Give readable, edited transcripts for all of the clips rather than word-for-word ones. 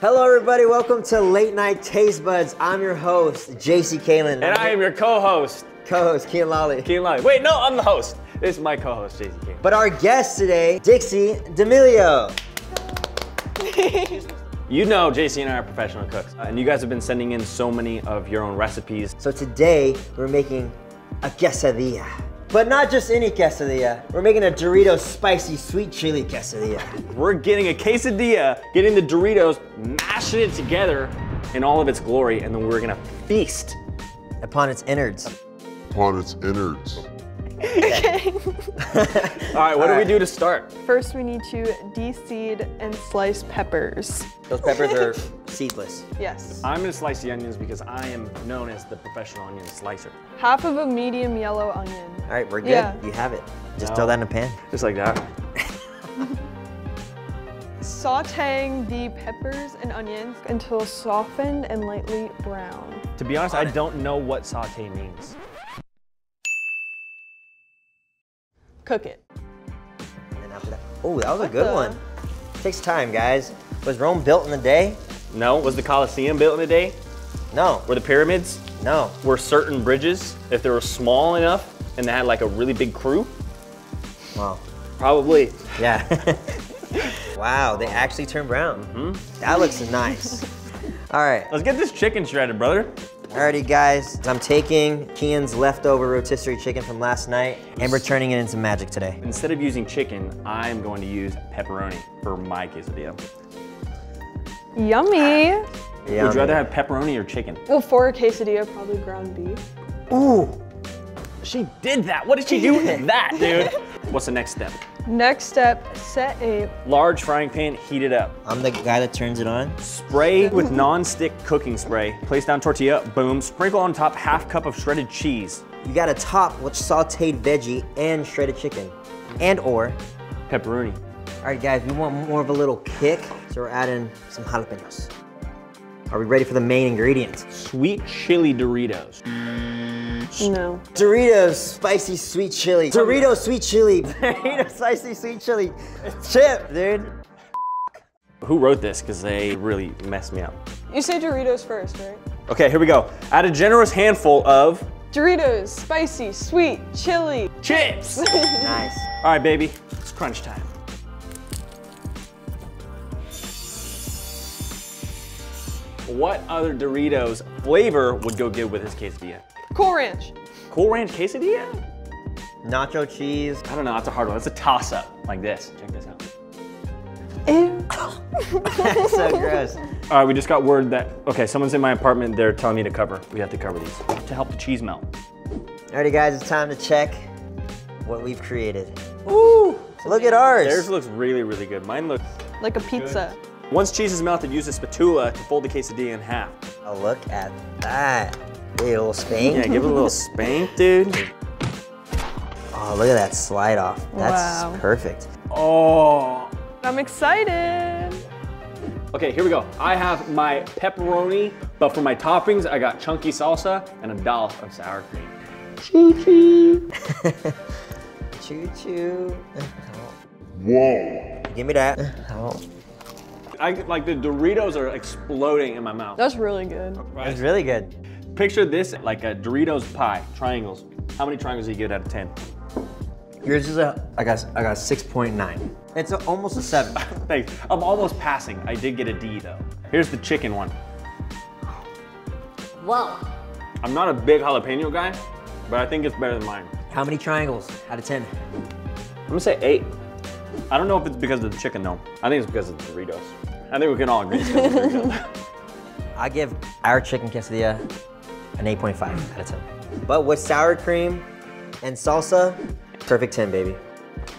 Hello everybody, welcome to Late Night Taste Buds. I'm your host, JC Caylen. And I am your co-host. Co-host, Kian Lawley. Kian Lawley. Wait, no, I'm the host. This is my co-host, JC Caylen. But our guest today, Dixie D'Amelio. You know JC and I are professional cooks, and you guys have been sending in so many of your own recipes. So today, we're making a quesadilla. But not just any quesadilla. We're making a Doritos spicy sweet chili quesadilla. We're getting a quesadilla, getting the Doritos, mashing it together in all of its glory, and then we're gonna feast upon its innards. Upon its innards. Okay. All right, what do we do to start? First, we need to de-seed and slice peppers. Those peppers are seedless. Yes. I'm gonna slice the onions because I am known as the professional onion slicer. Half of a medium yellow onion. All right, we're good. Yeah. You have it. Just throw that in a pan. Just like that. Sauteing the peppers and onions until softened and lightly brown. To be honest, I don't know what saute means. Cook it. And then after that, oh, that was a good one. Takes time, guys. Was Rome built in a day? No. Was the Colosseum built in a day? No. Were the pyramids? No. Were certain bridges, if they were small enough and they had like a really big crew? Wow. Probably. Yeah. Wow, they actually turned brown. Mm-hmm. That looks nice. All right. Let's get this chicken shredded, brother. Alrighty guys, I'm taking Kian's leftover rotisserie chicken from last night and we're turning it into magic today. Instead of using chicken, I'm going to use pepperoni for my quesadilla. Yummy. Would you rather have pepperoni or chicken? Well, for a quesadilla, probably ground beef. Ooh, she did that. What did she do with that, dude? What's the next step? Next step, set a large frying pan, heat it up. I'm the guy that turns it on. Spray with non-stick cooking spray. Place down tortilla, boom. Sprinkle on top half cup of shredded cheese. You gotta top with sauteed veggie and shredded chicken and or pepperoni. All right guys, we want more of a little kick, so we're adding some jalapenos. Are we ready for the main ingredient? Sweet chili Doritos. No. Doritos spicy sweet chili. Doritos sweet chili. Doritos spicy sweet chili. Chip, dude. Who wrote this? Because they really messed me up. You say Doritos first, right? Okay, here we go. Add a generous handful of Doritos spicy sweet chili chips. Nice. All right, baby. It's crunch time. What other Doritos flavor would go good with this quesadilla? Cool Ranch. Cool Ranch quesadilla? Nacho cheese. I don't know, that's a hard one. It's a toss up, like this. Check this out. Ew. That's so gross. All right, we just got word that, okay, someone's in my apartment, they're telling me to cover. We have to cover these to help the cheese melt. Alrighty guys, it's time to check what we've created. Ooh, look at ours. Theirs looks really, really good. Mine looks like a pizza. Good. Once cheese is melted, use a spatula to fold the quesadilla in half. Oh, look at that. A little spank. Yeah, give it a little spank, dude. Oh, look at that slide off. That's perfect. Oh. I'm excited. Okay, here we go. I have my pepperoni, but for my toppings, I got chunky salsa and a dollop of sour cream. Choo-choo. Choo-choo. Whoa. Give me that. Oh. I like the Doritos are exploding in my mouth. That's really good. That's really good. Picture this like a Doritos pie, triangles. How many triangles do you get out of 10? Yours is I got 6.9. It's almost a 7. Thanks, I'm almost passing. I did get a D though. Here's the chicken one. Whoa. I'm not a big jalapeno guy, but I think it's better than mine. How many triangles out of 10? I'm gonna say 8. I don't know if it's because of the chicken though. I think it's because of the Doritos. I think we can all agree it's because of the Doritos. I give our chicken quesadilla an 8.5 out of 10. But with sour cream and salsa, perfect 10, baby.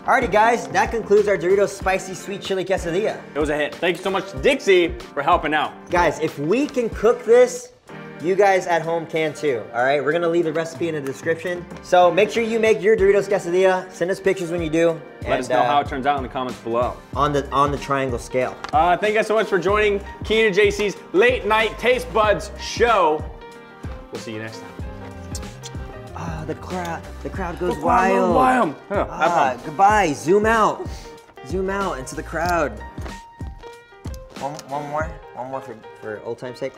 Alrighty guys, that concludes our Doritos Spicy Sweet Chili Quesadilla. It was a hit. Thanks so much to Dixie for helping out. Guys, if we can cook this, you guys at home can too, all right? We're gonna leave the recipe in the description. So make sure you make your Doritos quesadilla. Send us pictures when you do. Let us know how it turns out in the comments below. On the triangle scale. Thank you guys so much for joining Kian and JC's Late Night Taste Buds show. We'll see you next time. Ah, the crowd goes wild. Goodbye, zoom out. Zoom out into the crowd. One more for old time's sake.